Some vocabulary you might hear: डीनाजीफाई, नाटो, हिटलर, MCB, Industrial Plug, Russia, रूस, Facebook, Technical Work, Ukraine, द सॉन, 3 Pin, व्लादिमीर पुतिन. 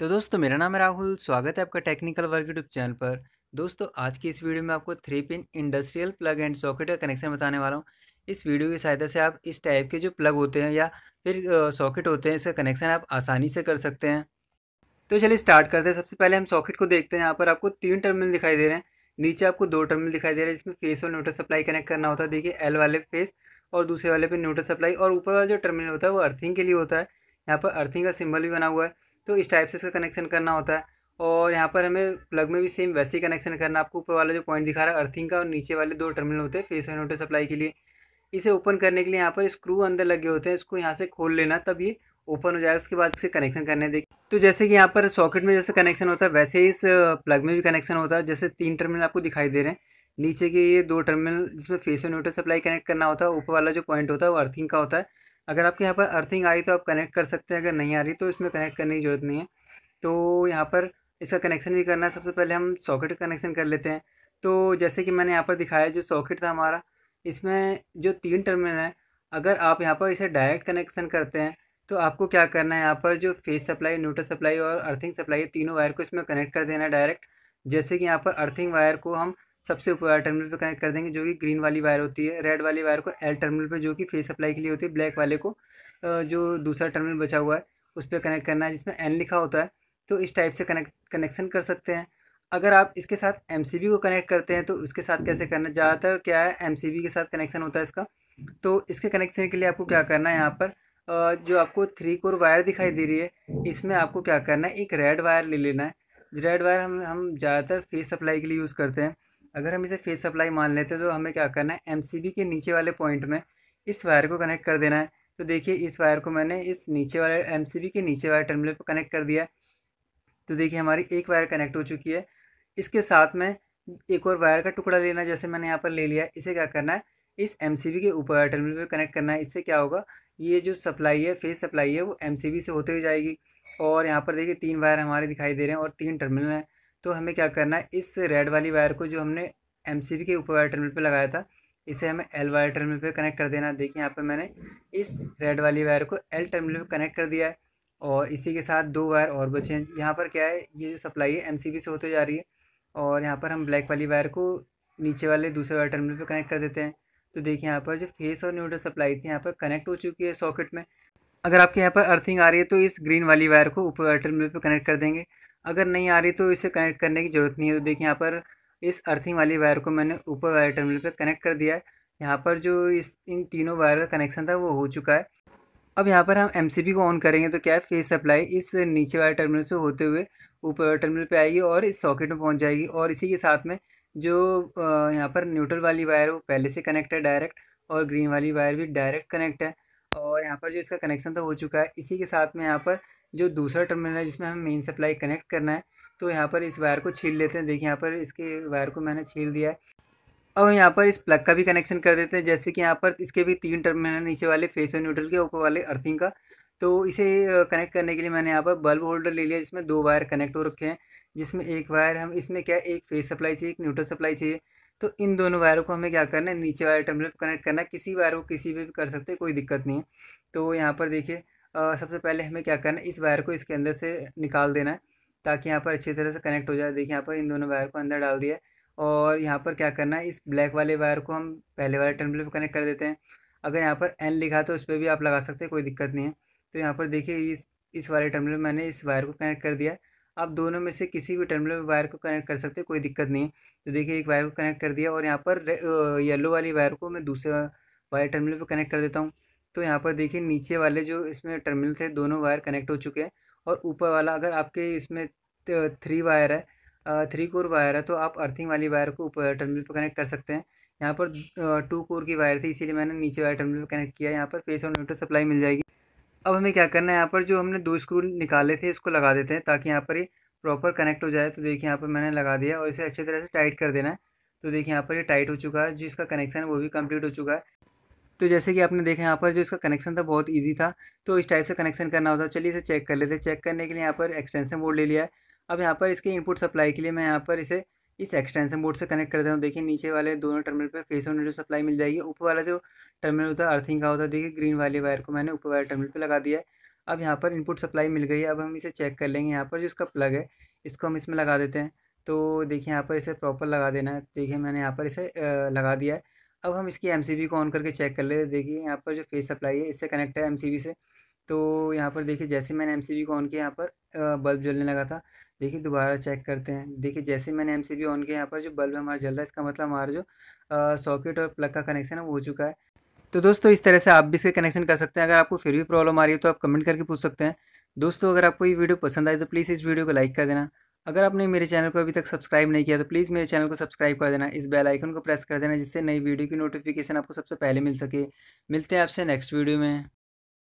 तो दोस्तों मेरा नाम है राहुल, स्वागत है आपका टेक्निकल वर्क यूट्यूब चैनल पर। दोस्तों आज की इस वीडियो में आपको 3 pin industrial plug and socket का कनेक्शन बताने वाला हूँ। इस वीडियो की सहायता से आप इस टाइप के जो प्लग होते हैं या फिर सॉकेट होते हैं, इसका कनेक्शन आप आसानी से कर सकते हैं। तो चलिए स्टार्ट करते हैं। सबसे पहले हम सॉकेट को देखते हैं। यहाँ पर आपको 3 टर्मिनल दिखाई दे रहे हैं, नीचे आपको 2 टर्मिनल दिखाई दे रहे हैं, जिसमें फेस और न्यूट्रल सप्लाई कनेक्ट करना होता है। देखिए एल वाले फेस और दूसरे वाले पे न्यूट्रल सप्लाई, और ऊपर वाला जो टर्मिनल होता है वो अर्थिंग के लिए होता है। यहाँ पर अर्थिंग का सिंबल भी बना हुआ है, तो इस टाइप से इसका कनेक्शन करना होता है। और यहाँ पर हमें प्लग में भी सेम वैसे ही कनेक्शन करना। आपको ऊपर वाला जो पॉइंट दिखा रहा है अर्थिंग का, और नीचे वाले 2 टर्मिनल होते हैं फेस और न्यूट्रल सप्लाई के लिए। इसे ओपन करने के लिए यहाँ पर स्क्रू अंदर लगे होते हैं, इसको यहाँ से खोल लेना, तब ये ओपन हो जाएगा। उसके बाद इसके कनेक्शन करने देखिए। तो जैसे कि यहाँ पर सॉकेट में जैसे कनेक्शन होता है, वैसे ही इस प्लग में भी कनेक्शन होता है। जैसे 3 टर्मिनल आपको दिखाई दे रहे हैं, नीचे के ये 2 टर्मिनल जिसमें फेस और न्यूट्रल सप्लाई कनेक्ट करना होता है, ऊपर वाला जो पॉइंट होता है वो अर्थिंग का होता है। अगर आपके यहाँ पर अर्थिंग आ रही तो आप कनेक्ट कर सकते हैं, अगर नहीं आ रही तो इसमें कनेक्ट करने की जरूरत नहीं है। तो यहाँ पर इसका कनेक्शन भी करना है। सबसे पहले हम सॉकेट का कनेक्शन कर लेते हैं। तो जैसे कि मैंने यहाँ पर दिखाया जो सॉकेट था हमारा, इसमें जो 3 टर्मिनल है, अगर आप यहाँ पर इसे डायरेक्ट कनेक्शन करते हैं तो आपको क्या करना है, यहाँ पर जो फेस सप्लाई, न्यूट्रल सप्लाई और अर्थिंग सप्लाई, तीनों वायर को इसमें कनेक्ट कर देना है डायरेक्ट। जैसे कि यहाँ पर अर्थिंग वायर को हम सबसे ऊपर टर्मिनल पे कनेक्ट कर देंगे, जो कि ग्रीन वाली वायर होती है। रेड वाली वायर को एल टर्मिनल पे, जो कि फेस सप्लाई के लिए होती है। ब्लैक वाले को जो दूसरा टर्मिनल बचा हुआ है उस पर कनेक्ट करना है, जिसमें एन लिखा होता है। तो इस टाइप से कनेक्शन कर सकते हैं। अगर आप इसके साथ MCB को कनेक्ट करते हैं तो उसके साथ कैसे करना है, ज़्यादातर क्या है MCB के साथ कनेक्शन होता है इसका। तो इसके कनेक्शन के लिए आपको क्या करना है, यहाँ पर जो आपको 3 कोर वायर दिखाई दे रही है, इसमें आपको क्या करना है, एक रेड वायर ले लेना है। रेड वायर हम ज़्यादातर फेस सप्लाई के लिए यूज़ करते हैं। अगर हम इसे फेस सप्लाई मान लेते हैं तो हमें क्या करना है, MCB के नीचे वाले पॉइंट में इस वायर को कनेक्ट कर देना है। तो देखिए इस वायर को मैंने इस नीचे वाले MCB के नीचे वाले टर्मिनल पर कनेक्ट कर दिया। तो देखिए हमारी एक वायर कनेक्ट हो चुकी है। इसके साथ में एक और वायर का टुकड़ा लेना, जैसे मैंने यहाँ पर ले लिया। इसे क्या करना है, इस MCB के ऊपर टर्मिनल पर कनेक्ट करना है। इससे क्या होगा, ये जो सप्लाई है, फेस सप्लाई है, वो MCB से होते हुए जाएगी। और यहाँ पर देखिए 3 वायर हमारे दिखाई दे रहे हैं और 3 टर्मिनल हैं। तो हमें क्या करना है, इस रेड वाली वायर को जो हमने MCB के ऊपर वायर टर्मिनल पे लगाया था, इसे हमें L वायर टर्मिनल पे कनेक्ट कर देना है। देखिए यहाँ पर मैंने इस रेड वाली वायर को L टर्मिनल पे कनेक्ट कर दिया है, और इसी के साथ 2 वायर और बचे हैं। यहाँ पर क्या है, ये जो सप्लाई है MCB से होते जा रही है, और यहाँ पर हम ब्लैक वाली वायर को नीचे वाले दूसरे वायर टर्मिनल पर कनेक्ट कर देते हैं। तो देखिए यहाँ पर जो फेस और न्यूट्रल सप्लाई थी, यहाँ पर कनेक्ट हो चुकी है सॉकेट में। अगर आपके यहाँ पर अर्थिंग आ रही है तो इस ग्रीन वाली वायर को ऊपर टर्मिनल पर कनेक्ट कर देंगे, अगर नहीं आ रही तो इसे कनेक्ट करने की ज़रूरत नहीं है। तो देखिए यहाँ पर इस अर्थिंग वाली वायर को मैंने ऊपर वायर टर्मिनल पर कनेक्ट कर दिया है। यहाँ पर जो इन तीनों वायर का कनेक्शन था वो हो चुका है। अब यहाँ पर हम MCB को ऑन करेंगे तो क्या है, फेस सप्लाई इस नीचे वायर टर्मिनल से होते हुए ऊपर टर्मिनल पर आएगी और इस सॉकेट में पहुँच जाएगी। और इसी के साथ में जो यहाँ पर न्यूट्रल वाली वायर वो पहले से कनेक्ट है डायरेक्ट, और ग्रीन वाली वायर भी डायरेक्ट कनेक्ट है। और यहाँ पर जो इसका कनेक्शन तो हो चुका है। इसी के साथ में यहाँ पर जो दूसरा टर्मिनल है जिसमें हमें मेन सप्लाई कनेक्ट करना है, तो यहाँ पर इस वायर को छील लेते हैं। देखिए यहाँ पर इसके वायर को मैंने छील दिया है। अब यहाँ पर इस प्लग का भी कनेक्शन कर देते हैं। जैसे कि यहाँ पर इसके भी 3 टर्मिनल है, नीचे वाले फेस और न्यूट्रल के, ऊपर वाले अर्थिंग का। तो इसे कनेक्ट करने के लिए मैंने यहाँ पर बल्ब होल्डर ले लिया, जिसमें 2 वायर कनेक्ट हो रखे हैं, जिसमें एक वायर हम इसमें क्या है, एक फेस सप्लाई चाहिए, एक न्यूट्रल सप्लाई चाहिए। तो इन दोनों वायरों को हमें क्या करना है, नीचे वायर टर्मिनल पर कनेक्ट करना है। किसी वायर को किसी पे भी कर सकते हैं, कोई दिक्कत नहीं है। तो यहाँ पर देखिए सबसे पहले हमें क्या करना है, इस वायर को इसके अंदर से निकाल देना है ताकि यहाँ पर अच्छी तरह से कनेक्ट हो जाए। देखिए यहाँ पर इन दोनों वायर को अंदर डाल दिया है। और यहाँ पर क्या करना है, इस ब्लैक वाले वायर को हम पहले वाले टर्मिनल पर कनेक्ट कर देते हैं। अगर यहाँ पर N लिखा तो उस पर भी आप लगा सकते हैं, कोई दिक्कत नहीं है। तो यहाँ पर देखिए इस वाले टर्मिनल में मैंने इस वायर को कनेक्ट कर दिया। आप दोनों में से किसी भी टर्मिनल में वायर को कनेक्ट कर सकते हैं, कोई दिक्कत नहीं है। तो देखिए एक वायर को कनेक्ट कर दिया, और यहाँ पर येलो वाली वायर को मैं दूसरे वायर टर्मिनल पर कनेक्ट कर देता हूँ। तो यहाँ पर देखिए नीचे वाले जो इसमें टर्मिनल थे, दोनों वायर कनेक्ट हो चुके हैं। और ऊपर वाला, अगर आपके इसमें 3 वायर है, 3 कोर वायर है, तो आप अर्थिंग वाली वायर को ऊपर टर्मिनल पर कनेक्ट कर सकते हैं। यहाँ पर 2 कोर की वायर थी, इसीलिए मैंने नीचे वायर टर्मिनल पर कनेक्ट किया। यहाँ पर फेस और न्यूट्रल सप्लाई मिल जाएगी। अब हमें क्या करना है, यहाँ पर जो हमने 2 स्क्रू निकाले थे इसको लगा देते हैं ताकि यहाँ पर ये प्रॉपर कनेक्ट हो जाए। तो देखिए यहाँ पर मैंने लगा दिया, और इसे अच्छी तरह से टाइट कर देना है। तो देखिए यहाँ पर ये टाइट हो चुका है, जो इसका कनेक्शन है वो भी कंप्लीट हो चुका है। तो जैसे कि आपने देखा यहाँ पर जो इसका कनेक्शन था बहुत ईजी था। तो इस टाइप से कनेक्शन करना होता है। चलिए इसे चेक कर लेते हैं। चेक करने के लिए यहाँ पर एक्सटेंशन बोर्ड ले लिया है। अब यहाँ पर इसके इनपुट सप्लाई के लिए मैं यहाँ पर इसे इस एक्सटेंशन बोर्ड से कनेक्ट कर देता हूँ। देखिए नीचे वाले दोनों टर्मिनल पर फेस और न्यूट्रल सप्लाई मिल जाएगी, ऊपर वाला जो टर्मिनल होता है अर्थिंग का होता है। देखिए ग्रीन वाली वायर को मैंने ऊपर वाले टर्मिनल पर लगा दिया है। अब यहाँ पर इनपुट सप्लाई मिल गई है। अब हम इसे चेक कर लेंगे। यहाँ पर जो इसका प्लग है इसको हम इसमें लगा देते हैं। तो देखिए यहाँ पर इसे प्रॉपर लगा देना है। देखिए मैंने यहाँ पर इसे लगा दिया है। अब हम इसकी एमसीबी को ऑन करके चेक कर ले। देखिए यहाँ पर जो फेस सप्लाई है इससे कनेक्ट है एमसीबी से। तो यहाँ पर देखिए जैसे मैंने एमसीबी को ऑन किया यहाँ पर बल्ब जलने लगा था। देखिए दोबारा चेक करते हैं। देखिए जैसे मैंने एमसीबी ऑन किया यहाँ पर जो बल्ब हमारा जल रहा है, इसका मतलब हमारा जो सॉकेट और प्लग का कनेक्शन है वो हो चुका है। तो दोस्तों इस तरह से आप भी इसके कनेक्शन कर सकते हैं। अगर आपको फिर भी प्रॉब्लम आ रही है तो आप कमेंट करके पूछ सकते हैं। दोस्तों अगर आपको ये वीडियो पसंद आई तो प्लीज़ इस वीडियो को लाइक कर देना। अगर आपने मेरे चैनल को अभी तक सब्सक्राइब नहीं किया तो प्लीज़ मेरे चैनल को सब्सक्राइब कर देना। इस बेल आइकन को प्रेस कर देना जिससे नई वीडियो की नोटिफिकेशन आपको सबसे पहले मिल सके। मिलते हैं आपसे नेक्स्ट वीडियो में।